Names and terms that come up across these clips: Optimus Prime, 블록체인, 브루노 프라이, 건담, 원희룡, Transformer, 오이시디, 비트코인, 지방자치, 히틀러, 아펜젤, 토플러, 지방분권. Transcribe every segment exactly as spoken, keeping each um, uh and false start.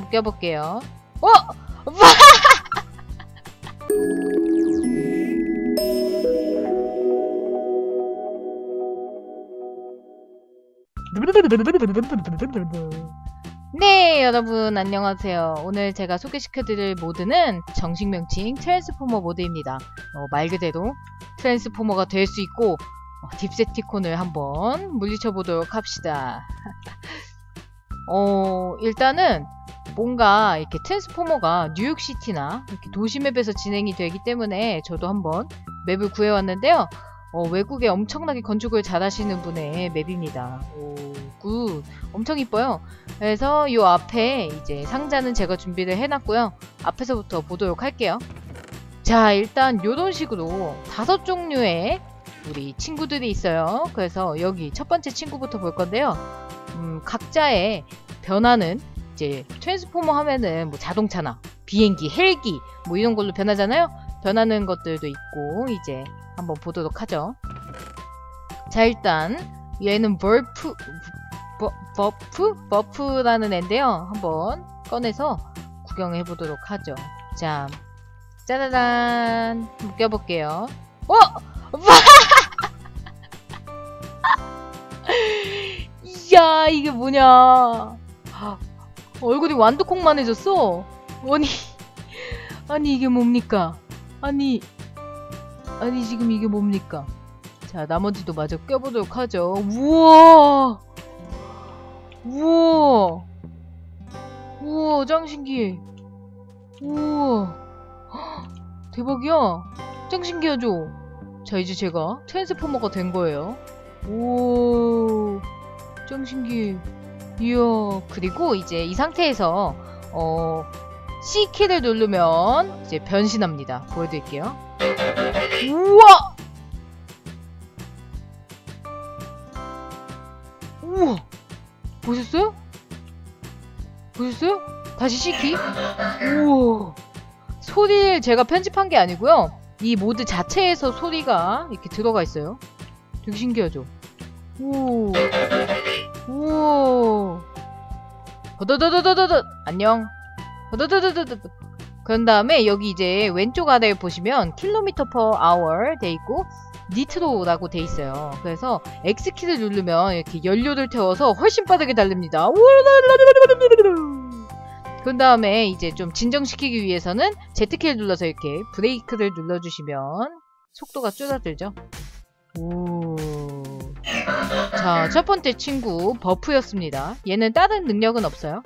묶여볼게요. 어? 네, 여러분 안녕하세요. 오늘 제가 소개시켜드릴 모드는 정식 명칭 트랜스포머 모드입니다. 어, 말 그대로 트랜스포머가 될 수 있고 어, 딥세티콘을 한번 물리쳐 보도록 합시다. 어, 일단은 뭔가 이렇게 트랜스포머가 뉴욕시티나 이렇게 도시맵에서 진행이 되기 때문에 저도 한번 맵을 구해왔는데요. 어, 외국에 엄청나게 건축을 잘하시는 분의 맵입니다. 오, 굿. 엄청 이뻐요. 그래서 요 앞에 이제 상자는 제가 준비를 해놨고요. 앞에서부터 보도록 할게요. 자, 일단 요런 식으로 다섯 종류의 우리 친구들이 있어요. 그래서 여기 첫 번째 친구부터 볼 건데요. 음, 각자의 변화는 이제 트랜스포머 하면은 뭐 자동차나 비행기, 헬기 뭐 이런 걸로 변하잖아요. 변하는 것들도 있고 이제 한번 보도록 하죠. 자, 일단 얘는 버프 버, 버프 버프라는 애인데요. 한번 꺼내서 구경해 보도록 하죠. 자, 짜라란 묶여볼게요. 어? 이야, 이게 뭐냐? 얼굴이 완두콩만해졌어. 아니, 아니 이게 뭡니까? 아니, 아니 지금 이게 뭡니까? 자, 나머지도 마저 껴보도록 하죠. 우와, 우와, 우와, 짱 신기해. 우와, 헉, 대박이야. 짱 신기하죠? 자, 이제 제가 트랜스포머가 된 거예요. 오, 짱 신기해. 이야. 그리고 이제 이 상태에서 어, C키를 누르면 이제 변신합니다. 보여드릴게요. 우와! 우와! 보셨어요? 보셨어요? 다시 C키? 우와! 소리를 제가 편집한 게 아니고요. 이 모드 자체에서 소리가 이렇게 들어가 있어요. 되게 신기하죠? 오! 우와! 더더더더더더! 안녕! 더더더더더더. 그런 다음에 여기 이제 왼쪽 아래에 보시면 킬로미터 퍼 아워 돼 있고 니트로라고 돼 있어요. 그래서 X 키를 누르면 이렇게 연료를 태워서 훨씬 빠르게 달립니다. 그런 다음에 이제 좀 진정시키기 위해서는 Z 키를 눌러서 이렇게 브레이크를 눌러주시면 속도가 줄어들죠. 오. 자, 첫 번째 친구 버프였습니다. 얘는 다른 능력은 없어요.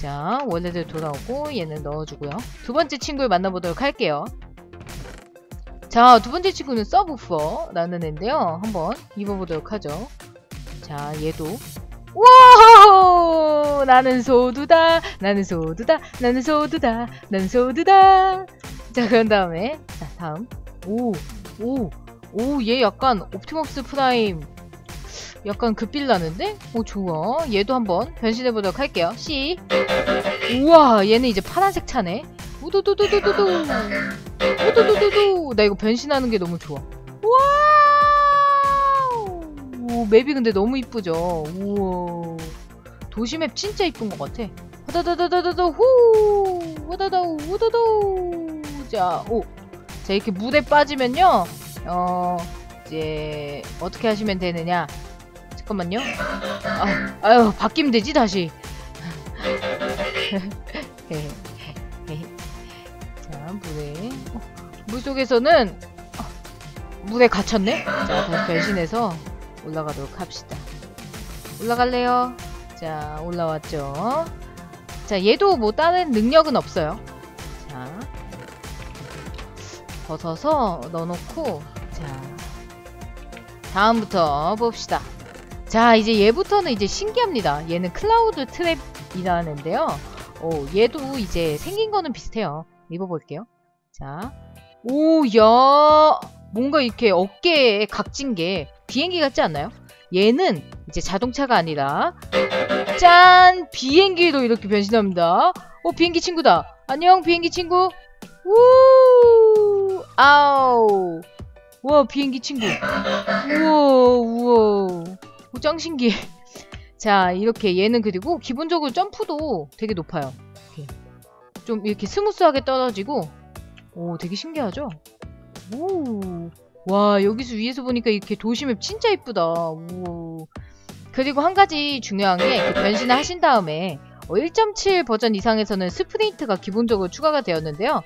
자, 원래대로 돌아오고 얘는 넣어주고요. 두 번째 친구를 만나보도록 할게요. 자, 두 번째 친구는 서브퍼라는 애인데요. 한번 입어보도록 하죠. 자, 얘도 와! 나는 소두다, 나는 소두다, 나는 소두다, 나는 소두다. 자, 그런 다음에 자, 다음 오, 오, 오, 얘 약간 옵티머스 프라임 약간 급빌 나는데? 오, 좋아. 얘도 한번 변신해보도록 할게요. C. 우와, 얘는 이제 파란색 차네. 우두두두두두두. 우두두두두. 나 이거 변신하는 게 너무 좋아. 우와! 오, 맵이 근데 너무 이쁘죠? 우와. 도시맵 진짜 이쁜 것 같아. 우다다다다다다, 후! 우다다, 우다다. 자, 오. 자, 이렇게 물에 빠지면요. 어, 이제, 어떻게 하시면 되느냐. 잠깐만요. 아, 아유, 바뀌면 되지 다시. 자, 물에 어, 물 속에서는 어, 물에 갇혔네. 자, 다시 변신해서 올라가도록 합시다. 올라갈래요? 자, 올라왔죠. 자, 얘도 뭐 다른 능력은 없어요. 자, 벗어서 넣어놓고 자, 다음부터 봅시다. 자, 이제 얘부터는 이제 신기합니다. 얘는 클라우드 트랩이라는 데요. 오, 얘도 이제 생긴 거는 비슷해요. 입어볼게요. 자, 오, 야, 뭔가 이렇게 어깨에 각진 게 비행기 같지 않나요? 얘는 이제 자동차가 아니라 짠! 비행기로 이렇게 변신합니다. 오, 비행기 친구다. 안녕, 비행기 친구. 우, 아우. 와, 비행기 친구. 우와, 우와. 짱 신기해. 자, 이렇게 얘는 그리고 기본적으로 점프도 되게 높아요. 이렇게. 좀 이렇게 스무스하게 떨어지고, 오, 되게 신기하죠? 오, 와, 여기서 위에서 보니까 이렇게 도시맵 진짜 이쁘다. 오. 그리고 한 가지 중요한 게 변신을 하신 다음에 일 점 칠 버전 이상에서는 스프린트가 기본적으로 추가가 되었는데요.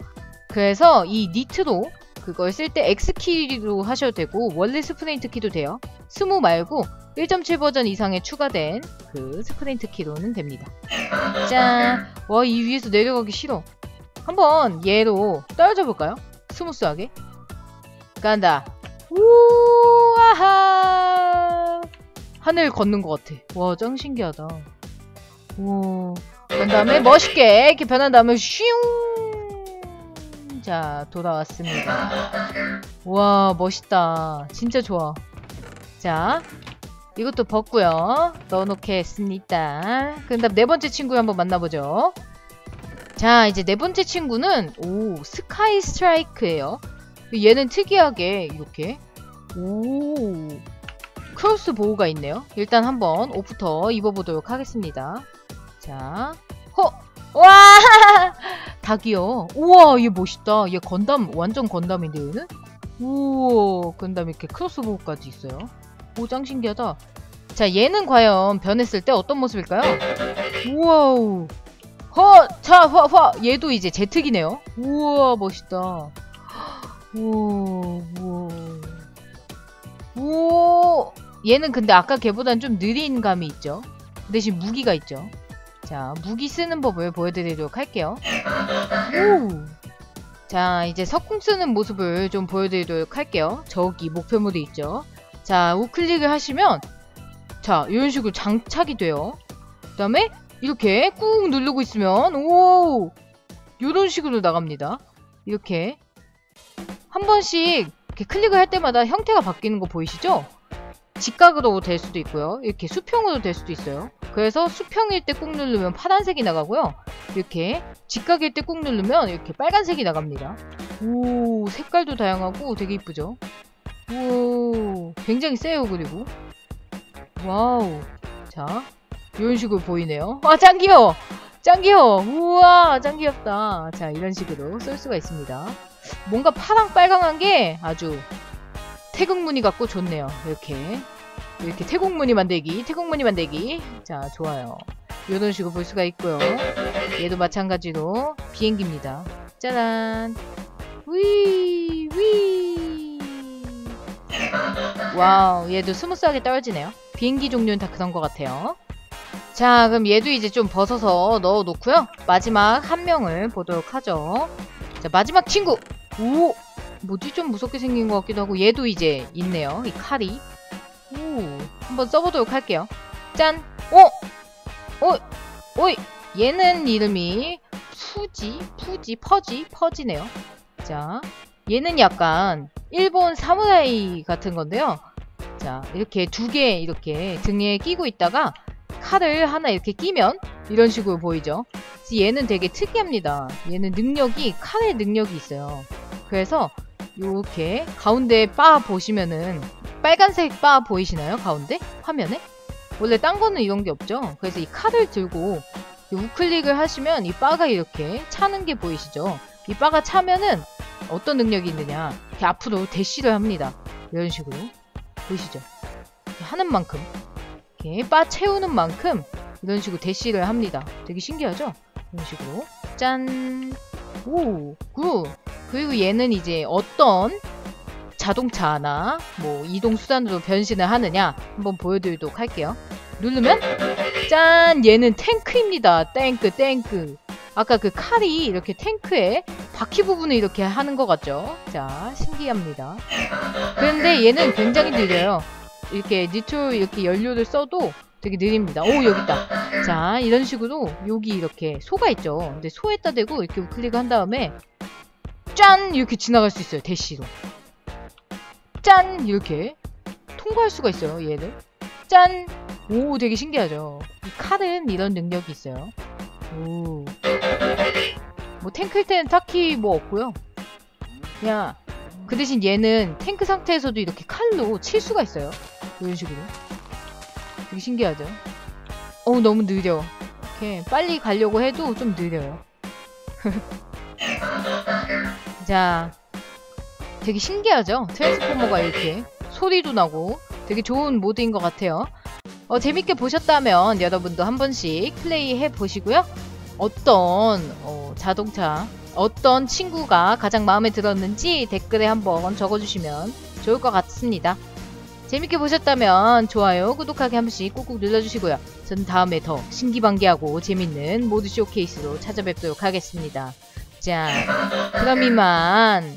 그래서 이 니트로 그걸 쓸 때 엑스 키로 하셔도 되고 원래 스프린트 키도 돼요. 스무 말고 일 점 칠 버전 이상에 추가된 그 스프린트 키로는 됩니다. 짠! 와, 이 위에서 내려가기 싫어. 한번 얘로 떨어져 볼까요? 스무스하게. 간다. 우아하! 하늘 걷는 것 같아. 와, 짱 신기하다. 오. 그 다음에 멋있게 이렇게 변한 다음에 슝! 자, 돌아왔습니다. 와, 멋있다. 진짜 좋아. 자, 이것도 벗고요. 넣어놓겠습니다. 그 다음 네 번째 친구 한번 만나보죠. 자, 이제 네 번째 친구는 오, 스카이 스트라이크예요. 얘는 특이하게 이렇게 오, 크로스 보호가 있네요. 일단 한번 옷부터 입어보도록 하겠습니다. 자, 허! 와! 닭이요. 우와, 얘 멋있다. 얘 건담, 완전 건담인데 얘는? 우와, 그 다음에 이렇게 크로스 보호까지 있어요. 오, 짱 신기하다. 자, 얘는 과연 변했을 때 어떤 모습일까요? 우와우. 허! 자, 화, 화! 얘도 이제 제트기네요. 우와, 멋있다. 우와, 우와. 오, 얘는 근데 아까 걔보단 좀 느린 감이 있죠. 대신 무기가 있죠. 자, 무기 쓰는 법을 보여드리도록 할게요. 오. 자, 이제 석궁 쓰는 모습을 좀 보여드리도록 할게요. 저기 목표물이 있죠. 자, 우클릭을 하시면 자, 이런 식으로 장착이 돼요. 그 다음에 이렇게 꾹 누르고 있으면 오, 요런 식으로 나갑니다. 이렇게 한 번씩 이렇게 클릭을 할 때마다 형태가 바뀌는 거 보이시죠? 직각으로 될 수도 있고요. 이렇게 수평으로 될 수도 있어요. 그래서 수평일 때 꾹 누르면 파란색이 나가고요. 이렇게 직각일 때 꾹 누르면 이렇게 빨간색이 나갑니다. 오, 색깔도 다양하고 되게 이쁘죠? 오, 굉장히 세요. 그리고 와우. 자, 이런 식으로 보이네요. 아, 짱 귀여워! 짱 귀여워! 우와, 짱 귀엽다. 자, 이런 식으로 쏠 수가 있습니다. 뭔가 파랑 빨강한 게 아주 태극무늬 같고 좋네요. 이렇게 이렇게 태국무늬 만들기, 태국무늬 만들기. 자, 좋아요. 이런 식으로 볼 수가 있고요. 얘도 마찬가지로 비행기입니다. 짜란. 위, 위. 와우, 얘도 스무스하게 떨어지네요. 비행기 종류는 다 그런 것 같아요. 자, 그럼 얘도 이제 좀 벗어서 넣어놓고요. 마지막 한 명을 보도록 하죠. 자, 마지막 친구! 오! 뭐지? 좀 무섭게 생긴 것 같기도 하고 얘도 이제 있네요. 이 칼이. 오, 한번 써보도록 할게요. 짠! 오! 오! 오이! 얘는 이름이 푸지, 푸지, 퍼지, 퍼지네요. 자, 얘는 약간 일본 사무라이 같은 건데요. 자, 이렇게 두 개 이렇게 등에 끼고 있다가 칼을 하나 이렇게 끼면 이런 식으로 보이죠. 그래서 얘는 되게 특이합니다. 얘는 능력이, 칼의 능력이 있어요. 그래서 이렇게 가운데 바 보시면은 빨간색 바 보이시나요? 가운데? 화면에? 원래 딴 거는 이런 게 없죠? 그래서 이 칼을 들고 이 우클릭을 하시면 이 바가 이렇게 차는 게 보이시죠? 이 바가 차면은 어떤 능력이 있느냐, 이렇게 앞으로 대시를 합니다. 이런 식으로 보이시죠? 하는 만큼, 이렇게 바 채우는 만큼 이런 식으로 대시를 합니다. 되게 신기하죠? 이런 식으로 짠! 오! 굿! 그리고 얘는 이제 어떤 자동차나 뭐 이동수단으로 변신을 하느냐 한번 보여드리도록 할게요. 누르면 짠! 얘는 탱크입니다. 탱크 탱크. 아까 그 칼이 이렇게 탱크에 바퀴 부분을 이렇게 하는 것 같죠? 자, 신기합니다. 그런데 얘는 굉장히 느려요. 이렇게 니트로 이렇게 연료를 써도 되게 느립니다. 오, 여기 있다. 자, 이런 식으로 여기 이렇게 소가 있죠? 근데 소에다 대고 이렇게 우클릭을 한 다음에 짠! 이렇게 지나갈 수 있어요. 대시로. 짠! 이렇게 통과할 수가 있어요. 얘를 짠! 오, 되게 신기하죠? 이 칼은 이런 능력이 있어요. 오. 뭐 탱크일 때는 딱히 뭐 없고요. 야, 그 대신 얘는 탱크 상태에서도 이렇게 칼로 칠 수가 있어요. 이런 식으로. 되게 신기하죠? 어우 너무 느려. 이렇게 빨리 가려고 해도 좀 느려요. 자, 되게 신기하죠? 트랜스포머가 이렇게 소리도 나고 되게 좋은 모드인 것 같아요. 어, 재밌게 보셨다면 여러분도 한 번씩 플레이해 보시고요. 어떤 어, 자동차, 어떤 친구가 가장 마음에 들었는지 댓글에 한번 적어주시면 좋을 것 같습니다. 재밌게 보셨다면 좋아요, 구독하기 한 번씩 꾹꾹 눌러주시고요. 저는 다음에 더 신기반기하고 재밌는 모드 쇼케이스로 찾아뵙도록 하겠습니다. 자, 그럼 이만.